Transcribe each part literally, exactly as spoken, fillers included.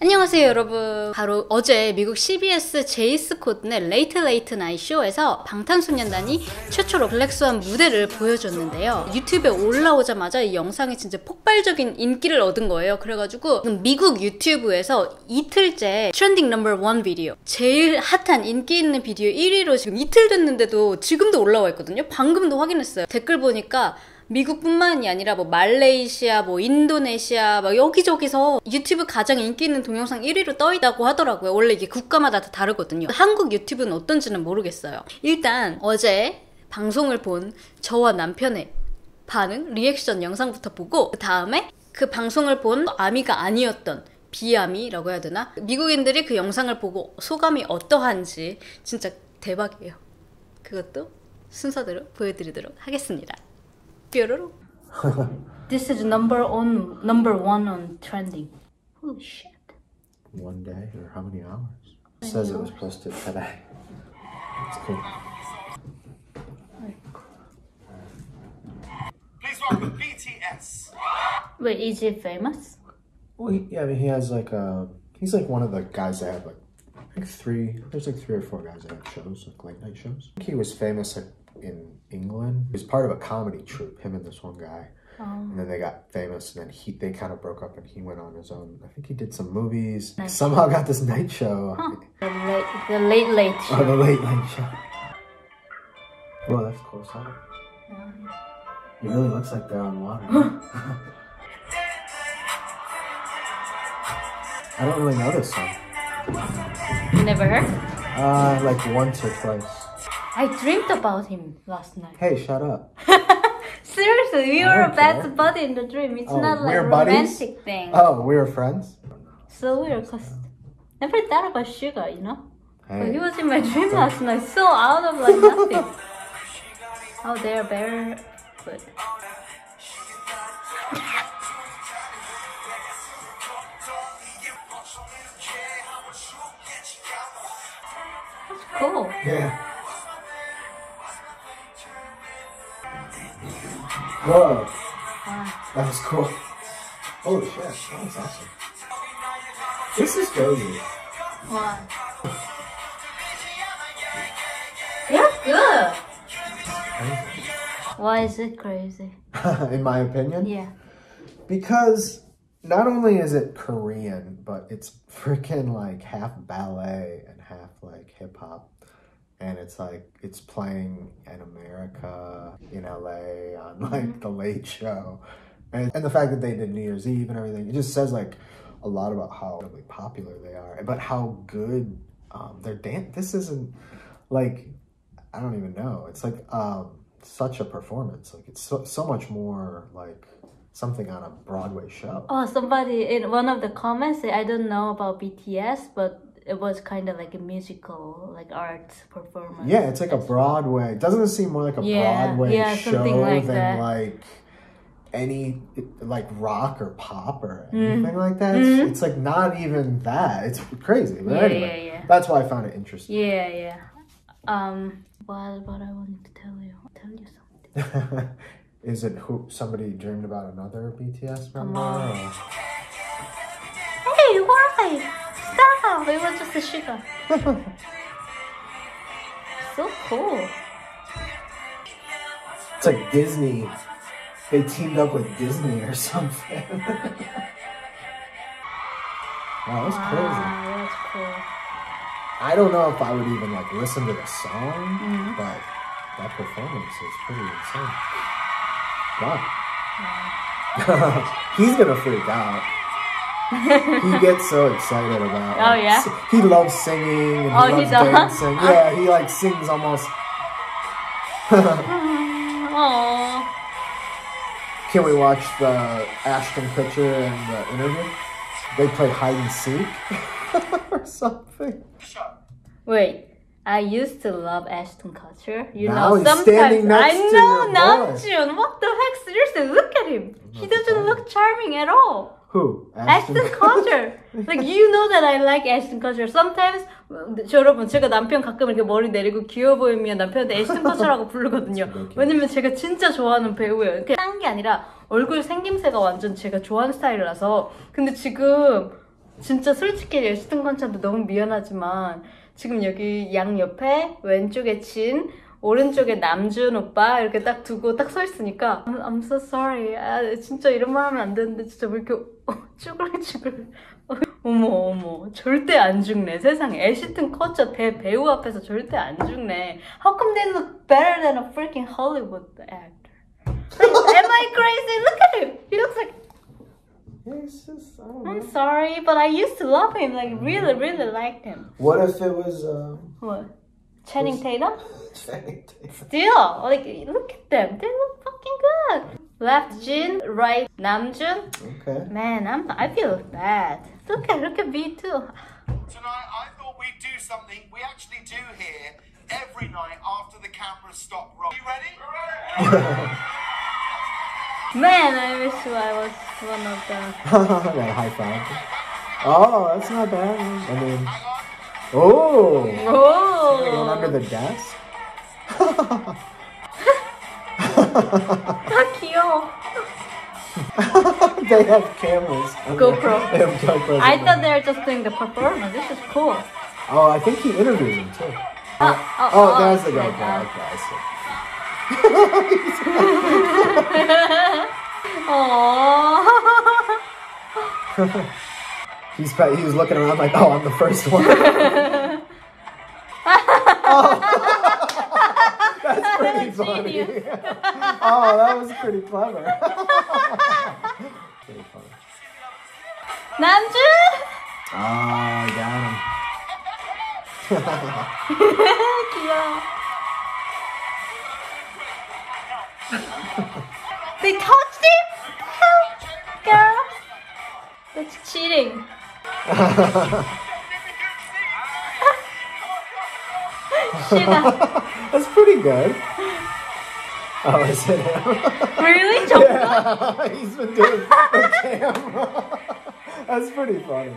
안녕하세요 여러분. 바로 어제 미국 씨비에스 제임스 코든의 레이트 레이트 나이 쇼에서 방탄소년단이 최초로 블랙스완 무대를 보여줬는데요. 유튜브에 올라오자마자 이 영상이 진짜 폭발적인 인기를 얻은 거예요. 그래가지고 미국 유튜브에서 이틀째 트렌딩 넘버 원 비디오, 제일 핫한 인기 있는 비디오 일 위로 지금 이틀 됐는데도 지금도 올라와 있거든요. 방금도 확인했어요. 댓글 보니까 미국뿐만이 아니라 뭐 말레이시아, 뭐 인도네시아 막 여기저기서 유튜브 가장 인기 있는 동영상 일 위로 떠있다고 하더라고요. 원래 이게 국가마다 다 다르거든요. 한국 유튜브는 어떤지는 모르겠어요. 일단 어제 방송을 본 저와 남편의 반응, 리액션 영상부터 보고, 그 다음에 그 방송을 본 아미가 아니었던 비아미라고 해야 되나? 미국인들이 그 영상을 보고 소감이 어떠한지 진짜 대박이에요. 그것도 순서대로 보여드리도록 하겠습니다. 뾰로로. This is number on number one on trending. Holy shit. One day or how many hours? It says it was posted today. It's cool. Please welcome B T S. Wait, is he famous? Well, he, yeah, I mean, he has like a. He's like one of the guys that have like, like three. There's like three or four guys that have shows, like late night shows. I think he was famous like. in England. He was part of a comedy troupe, him and this one guy. Oh. And then they got famous and then he they kind of broke up and he went on his own. I think he did some movies. Night Somehow show. got this night show. Huh. The, late, the Late Late Show. Oh, The Late Late Show. Whoa, that's close, huh? Yeah. It really looks like they're on water. I don't really know this song. You never heard? Uh, like once or twice. I dreamt about him last night. Hey, shut up. Seriously, we were a best buddy in the dream. It's oh, not like a romantic buddies? thing. Oh, we were friends? So weird, because I never thought about Suga, you know? Hey. But he was in my dream last night, so out of like nothing. Oh, they are very good. That's cool. Yeah. Whoa, ah. That was cool. Holy shit, that was awesome. This is crazy. Wow. That's good. Why is it crazy? In my opinion? Yeah. Because not only is it Korean, but it's freaking like half ballet and half like hip hop. And it's like, it's playing in America, in L A, on like mm-hmm. The Late Show. And, and the fact that they did New Year's Eve and everything, it just says like a lot about how really popular they are, but how good um, their dance, this isn't like, I don't even know. It's like um, such a performance. Like it's so, so much more like something on a Broadway show. Oh, somebody in one of the comments said, I don't know about B T S, but it was kind of like a musical, like art performance. Yeah, it's like a Broadway. Doesn't it seem more like a yeah, Broadway yeah, show like than that. like any like rock or pop or anything mm. like that? It's, mm. it's like not even that. It's crazy. But yeah, anyway, yeah, yeah. That's why I found it interesting. Yeah, yeah. Um, well, but I wanted to tell you, tell you something. Is it who somebody dreamed about another B T S member? Or... Hey, why? Stop! It was just a sugar. So cool. It's like Disney. They teamed up with Disney or something. Wow, that's wow, crazy. That's cool. I don't know if I would even like listen to the song, mm-hmm. but that performance is pretty insane. Wow. wow. He's gonna freak out. He gets so excited about it. Oh, like, yeah? He loves singing and oh, he loves he dancing. Yeah, he like sings almost. Aww. Can we watch the Ashton Kutcher and the interview? They play hide and seek or something. Wait. I used to love Ashton Kutcher. You now know, he's sometimes standing next I know Namjoon. What the heck? Seriously, look at him. He doesn't look charming at all. Who? Ashton, Ashton Kutcher. Like you know that I like Ashton Kutcher. Sometimes 여러분 제가 남편 가끔 이렇게 머리 내리고 귀여워 보이면 남편한테 Ashton Kutcher라고 부르거든요. 왜냐면 제가 진짜 좋아하는 배우예요. 딴 게 아니라 얼굴 생김새가 완전 제가 좋아하는 스타일이라서. 근데 지금 진짜 솔직히 예스턴 관찬도 너무 미안하지만 지금 여기 양 옆에 왼쪽에 진, 오른쪽에 남준 오빠 이렇게 딱 두고 딱 서 있으니까 I'm, I'm so sorry. 아, 진짜 이런 말 하면 안 되는데 진짜 왜 이렇게 쭈글쭈글. 어머 어머 절대 안 죽네. 세상에 애쉬튼 커처 대배우 앞에서 절대 안 죽네. How come they look better than a freaking Hollywood actor? Am I crazy? Look at him. He looks like It's just, I don't know. I'm sorry, but I used to love him. Like really, really liked him. What if it was um? What? Channing was... Tatum? Channing Tatum. Still, like look at them. They look fucking good. Left Jin, right Namjoon. Okay. Man, I'm. I feel bad. Look at look at V two. Tonight, I thought we'd do something we actually do here every night after the cameras stop rolling. You ready? ready. Man, I wish I was one of them. That high five. Oh, that's not bad. I mean, oh, oh, something going under the desk. Fuck you. They have cameras. GoPro. They have GoPros. I thought they were just doing the performance. This is cool. Oh, I think he interviewed him too. Oh, oh, oh, oh, oh there's the GoPro. Guy. he's he was looking around like, oh, I'm the first one. oh. That's pretty funny. oh, that was pretty clever. pretty funny. Namjoon? Oh, I got him. They touched him? Help, girl. That's cheating. That's pretty good. Oh, is it him? Really? Yeah, he's been doing the camera. That's pretty funny.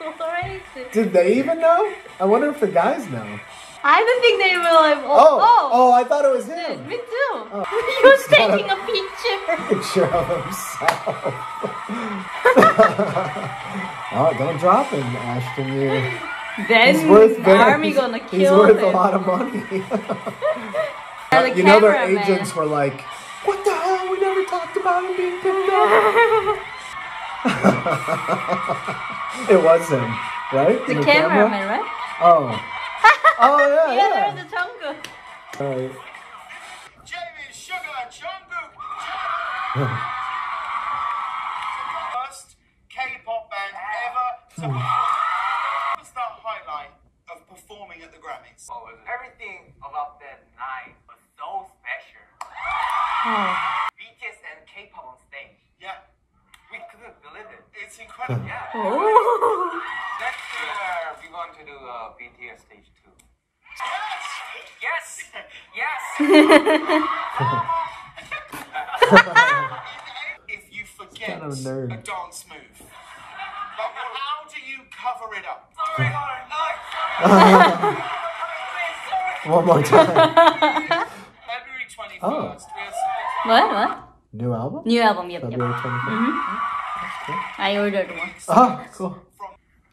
That's crazy. Did they even know? I wonder if the guys know. I don't think they will have. Oh, oh, oh, I thought it was him. Yeah, me too. Oh. He was taking a picture. Picture of himself. oh, don't drop him, Ashton. You. Then he's worth the army he's, gonna kill him. He's worth him. a lot of money. the you know their agents man. were like, what the hell? We never talked about him being picked up. It was him, right? The, the cameraman, camera? right? Oh. Oh yeah, yeah. Yeah, there's a Jungkook. Alright. Jamie, Suga, Jungkook. First K-pop band ever to What was the highlight of performing at the Grammys? Oh, everything about that night was so special. B T S and K-pop on stage. Yeah. We couldn't believe it. It's incredible. Yeah. Oh. Next year we're going to do a B T S stage two. Yes! Yes! If you forget a, a dance move, but how do you cover it up? Sorry, sorry, sorry. One more time. February twenty-first. Oh. What? What? New album? New album, yep. February twenty-first. Yep. Mm-hmm. Okay. I ordered one. Oh, cool.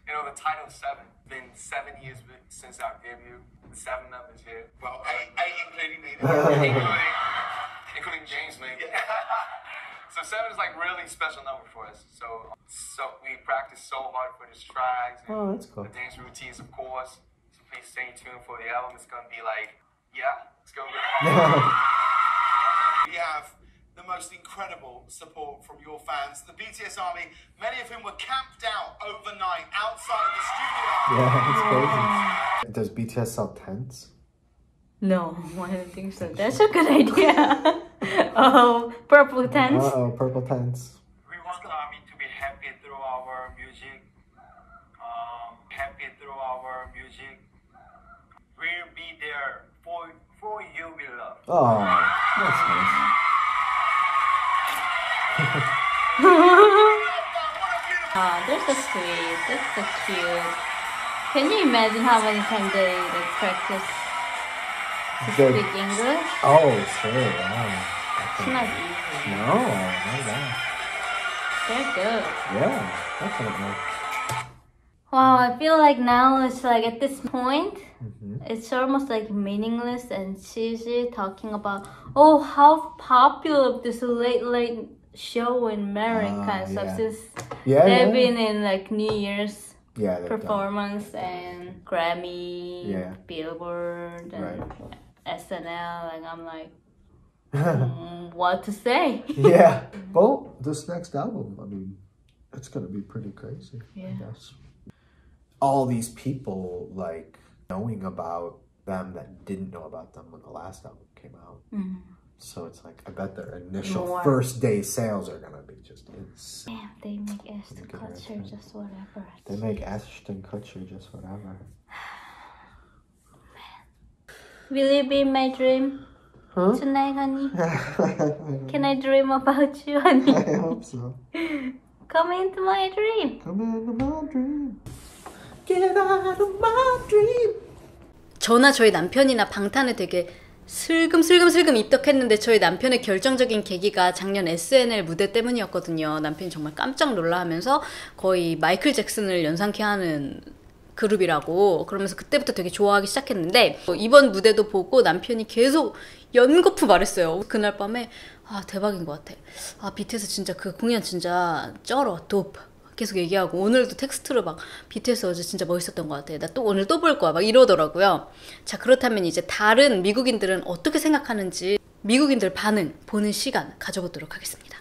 You know, the title seven. Been seven years since our debut. Seven members here. Well, eight, eight including me. including, including James, maybe. Yeah. So seven is like really special number for us. So, so we practice so hard for the tracks. And oh, that's cool. The dance routines, of course. So please stay tuned for the album. It's gonna be like, yeah, it's gonna be. We have the most incredible support from your fans, the B T S Army, many of whom were camped out overnight outside the studio. Yeah, it's crazy. Does B T S sell tents? No, I don't think so. That's a good idea. Oh, purple tents. Uh oh, purple tents. We want the Army to be happy through our music. Um, happy through our music. We'll be there for, for you, we love. Oh, that's nice. oh, they're so sweet. That's so cute. Can you imagine how many times they like, practice to the, speak English? Oh, sure. Wow. It's not easy. No, not that. They're good. Yeah, definitely. Wow, I feel like now it's like at this point, mm-hmm. it's almost like meaningless and cheesy talking about, oh, how popular this Late Late Show in America uh, and stuff yeah. since yeah, they've yeah. been in like New Year's yeah, performance done. and Grammy, yeah. Billboard, and right. S N L, and I'm like, mm, what to say? yeah, well, this next album, I mean, it's gonna be pretty crazy, yeah. I guess. All these people, like, knowing about them that didn't know about them when the last album came out. Mm-hmm. So it's like, I bet their initial More. first day sales are gonna be just insane. Damn, they make Ashton Kutcher just whatever. They make Ashton Kutcher just whatever. Man. Will you be in my dream? Huh? Tonight, honey? Can I dream about you, honey? I hope so. Come into my dream. Come into my dream. Get out of my dream. 저나 저희 남편이나 방탄을 되게 슬금슬금슬금 입덕했는데 저희 남편의 결정적인 계기가 작년 에스엔엘 무대 때문이었거든요. 남편이 정말 깜짝 놀라하면서 거의 마이클 잭슨을 연상케 하는 그룹이라고 그러면서 그때부터 되게 좋아하기 시작했는데 이번 무대도 보고 남편이 계속 연거푸 말했어요. 그날 밤에 아 대박인 것 같아. 아 비티에스 진짜 그 공연 진짜 쩔어. 도프. 계속 얘기하고 오늘도 텍스트로 막 비티에스 어제 진짜 멋있었던 것 같아. 나 또 오늘 또 볼 거야. 막 이러더라고요. 자 그렇다면 이제 다른 미국인들은 어떻게 생각하는지 미국인들 반응 보는 시간 가져보도록 하겠습니다.